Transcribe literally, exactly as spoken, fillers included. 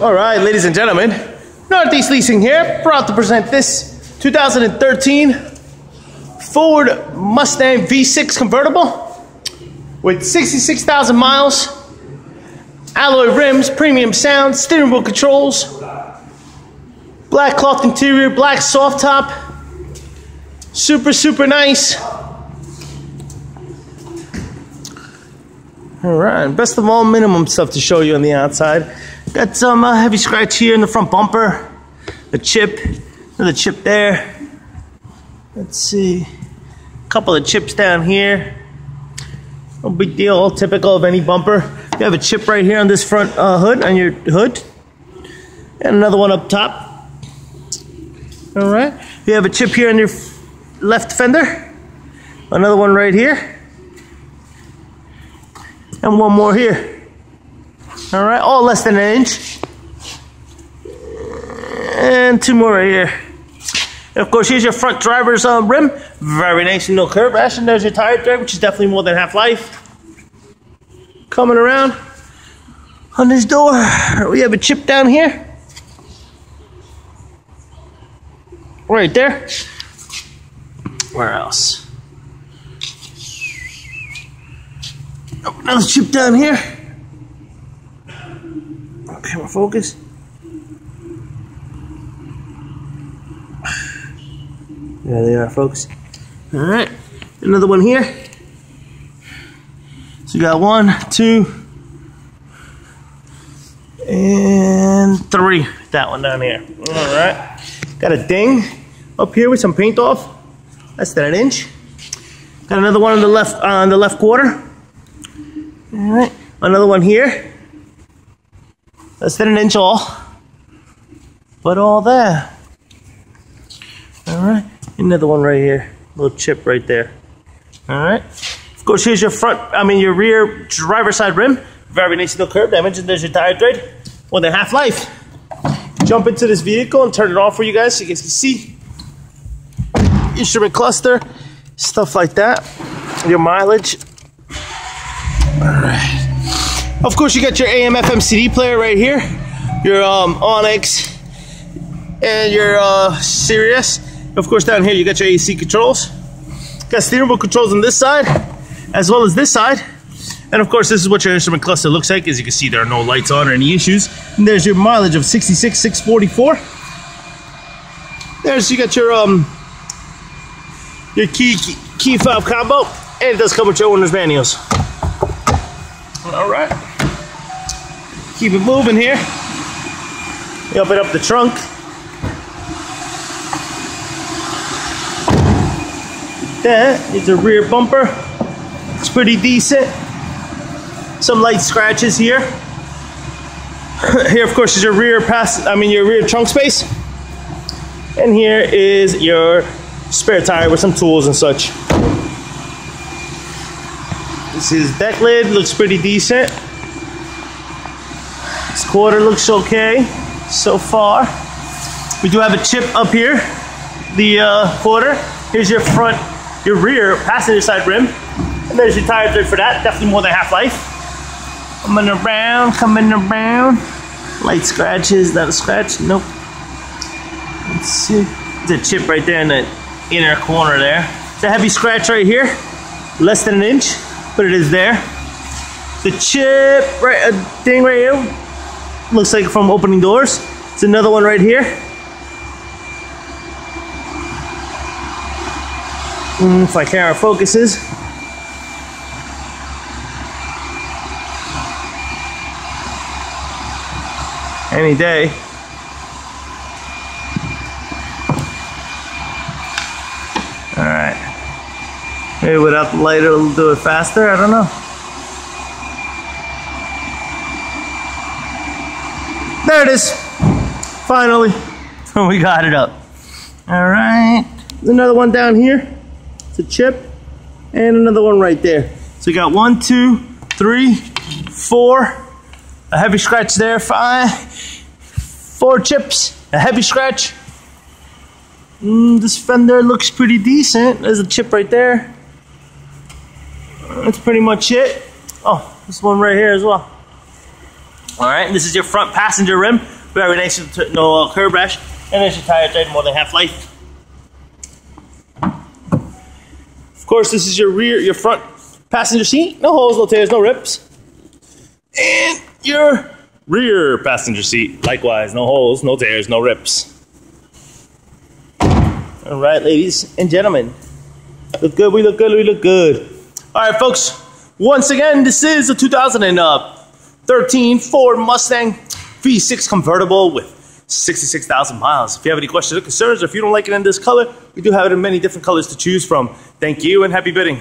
All right, ladies and gentlemen, Northeast Leasing here, proud to present this two thousand thirteen Ford Mustang V six convertible with sixty-six thousand miles, alloy rims, premium sound, steering wheel controls, black cloth interior, black soft top, super, super nice. All right, best of all, minimum stuff to show you on the outside. Got some uh, heavy scratch here in the front bumper, a chip, another chip there. Let's see, a couple of chips down here. No big deal, all typical of any bumper. You have a chip right here on this front uh, hood, on your hood, and another one up top. All right, you have a chip here on your left fender, another one right here, and one more here. All right, all less than an inch. And two more right here. And of course, here's your front driver's um, rim. Very nice and no curb rash. And there's your tire there, which is definitely more than half life. Coming around on this door, we have a chip down here. Right there. Where else? Oh, another chip down here. Camera focus. There they are, folks. All right, another one here. So you got one, two, and three. That one down here. All right. Got a ding up here with some paint off. Less than an inch. Got another one on the left uh, on the left quarter. All right. Another one here. Less than an inch all, but all there. All right, another one right here, little chip right there. All right, of course, here's your front, I mean your rear driver's side rim. Very nice, no curb damage, and there's your tire tread. Well, they're half life. Jump into this vehicle and turn it off for you guys so you guys can see. Instrument cluster, stuff like that, your mileage. All right. Of course, you got your A M F M C D player right here, your um, Onyx, and your uh, Sirius. Of course, down here you got your A C controls. Got steering wheel controls on this side, as well as this side. And of course, this is what your instrument cluster looks like. As you can see, there are no lights on or any issues. And there's your mileage of sixty-six thousand six hundred forty-four. There's you got your um your key key, key fob combo, and it does come with your owner's manuals. All right. Keep it moving here. You open up the trunk. That is a rear bumper. It's pretty decent. Some light scratches here. Here, of course, is your rear pass. I mean, your rear trunk space. And here is your spare tire with some tools and such. This is deck lid. Looks pretty decent. This quarter looks okay so far. We do have a chip up here, the uh, quarter. Here's your front, your rear passenger side rim. And there's your tire thread for that. Definitely more than half life. Coming around, coming around. Light scratches, not a scratch. Nope. Let's see. There's a chip right there in the inner corner there. It's a heavy scratch right here, less than an inch, but it is there. The chip right uh, thing right here. Looks like from opening doors. It's another one right here. Mm, if my camera focuses. Any day. All right. Maybe without the light it'll do it faster. I don't know. There it is. Finally, we got it up. All right. There's another one down here. It's a chip. And another one right there. So we got one, two, three, four. A heavy scratch there. Five. Four chips. A heavy scratch. Mm, this fender looks pretty decent. There's a chip right there. That's pretty much it. Oh, this one right here as well. All right, this is your front passenger rim. Very nice, no curb rash. And there's your tire tread, more than half life. Of course, this is your rear, your front passenger seat. No holes, no tears, no rips. And your rear passenger seat, likewise, no holes, no tears, no rips. All right, ladies and gentlemen, look good, we look good, we look good. All right, folks, once again, this is the two thousand thirteen Ford Mustang V six convertible with sixty-six thousand miles. If you have any questions or concerns, or if you don't like it in this color, we do have it in many different colors to choose from. Thank you and happy bidding.